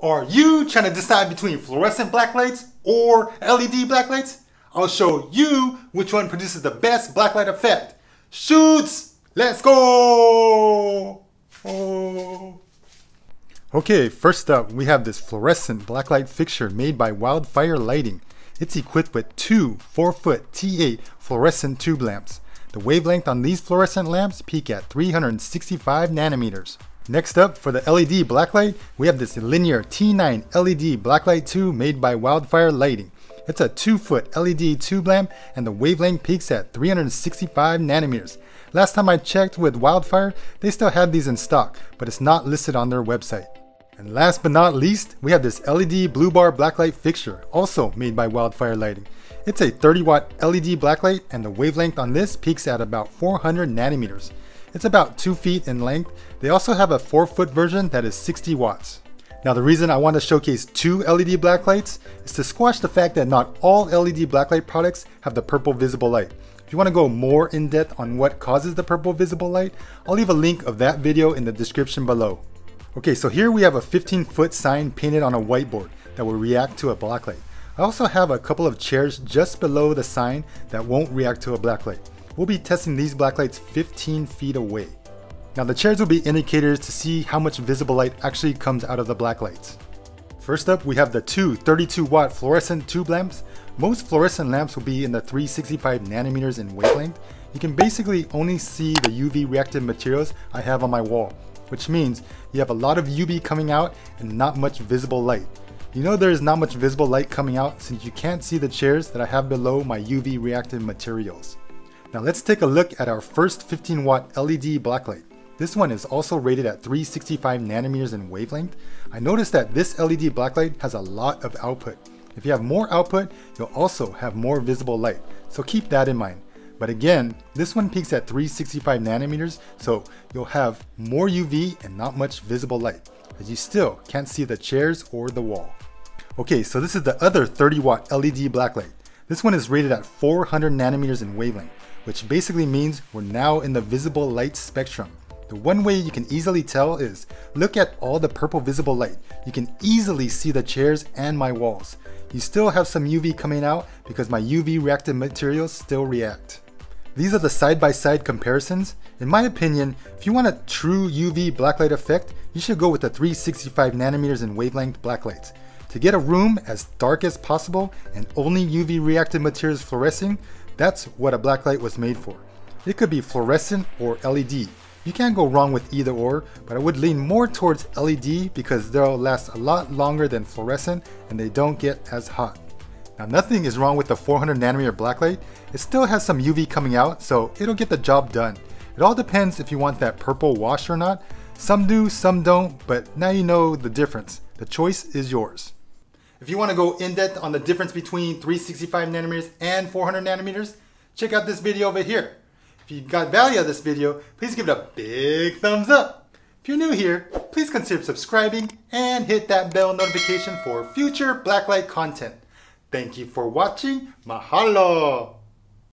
Are you trying to decide between fluorescent blacklights or LED blacklights? I'll show you which one produces the best blacklight effect. Shoots! Let's go! Oh. Okay, first up we have this fluorescent blacklight fixture made by Wildfire Lighting. It's equipped with two 4-foot T8 fluorescent tube lamps. The wavelength on these fluorescent lamps peak at 365 nanometers. Next up, for the LED blacklight, we have this linear T9 LED blacklight tube made by Wildfire Lighting. It's a 2-foot LED tube lamp and the wavelength peaks at 365 nanometers. Last time I checked with Wildfire, they still had these in stock, but it's not listed on their website. And last but not least, we have this LED blue bar blacklight fixture, also made by Wildfire Lighting. It's a 30-watt LED blacklight and the wavelength on this peaks at about 400 nanometers. It's about 2 feet in length. They also have a 4-foot version that is 60 watts. Now the reason I want to showcase two LED blacklights is to squash the fact that not all LED blacklight products have the purple visible light. If you want to go more in depth on what causes the purple visible light, I'll leave a link of that video in the description below. Okay, so here we have a 15-foot sign painted on a whiteboard that will react to a blacklight. I also have a couple of chairs just below the sign that won't react to a blacklight. We'll be testing these blacklights 15 feet away. Now the chairs will be indicators to see how much visible light actually comes out of the blacklights. First up, we have the two 32-watt fluorescent tube lamps. Most fluorescent lamps will be in the 365 nanometers in wavelength. You can basically only see the UV reactive materials I have on my wall, which means you have a lot of UV coming out and not much visible light. You know there is not much visible light coming out since you can't see the chairs that I have below my UV reactive materials. Now let's take a look at our first 15-watt LED blacklight. This one is also rated at 365 nanometers in wavelength. I noticed that this LED blacklight has a lot of output. If you have more output, you'll also have more visible light, so keep that in mind. But again, this one peaks at 365 nanometers, so you'll have more UV and not much visible light, as you still can't see the chairs or the wall. Okay, so this is the other 30-watt LED blacklight. This one is rated at 400 nanometers in wavelength, which basically means we're now in the visible light spectrum. The one way you can easily tell is, look at all the purple visible light. You can easily see the chairs and my walls. You still have some UV coming out because my UV reactive materials still react. These are the side-by-side comparisons. In my opinion, if you want a true UV blacklight effect, you should go with the 365 nanometers in wavelength blacklights. To get a room as dark as possible and only UV reactive materials fluorescing, that's what a blacklight was made for. It could be fluorescent or LED. You can't go wrong with either or, but I would lean more towards LED because they'll last a lot longer than fluorescent and they don't get as hot. Now nothing is wrong with the 400 nanometer blacklight. It still has some UV coming out, so it'll get the job done. It all depends if you want that purple wash or not. Some do, some don't, but now you know the difference. The choice is yours. If you want to go in depth on the difference between 365 nanometers and 400 nanometers, check out this video over here. If you got value out of this video, please give it a big thumbs up. If you're new here, please consider subscribing and hit that bell notification for future blacklight content. Thank you for watching. Mahalo!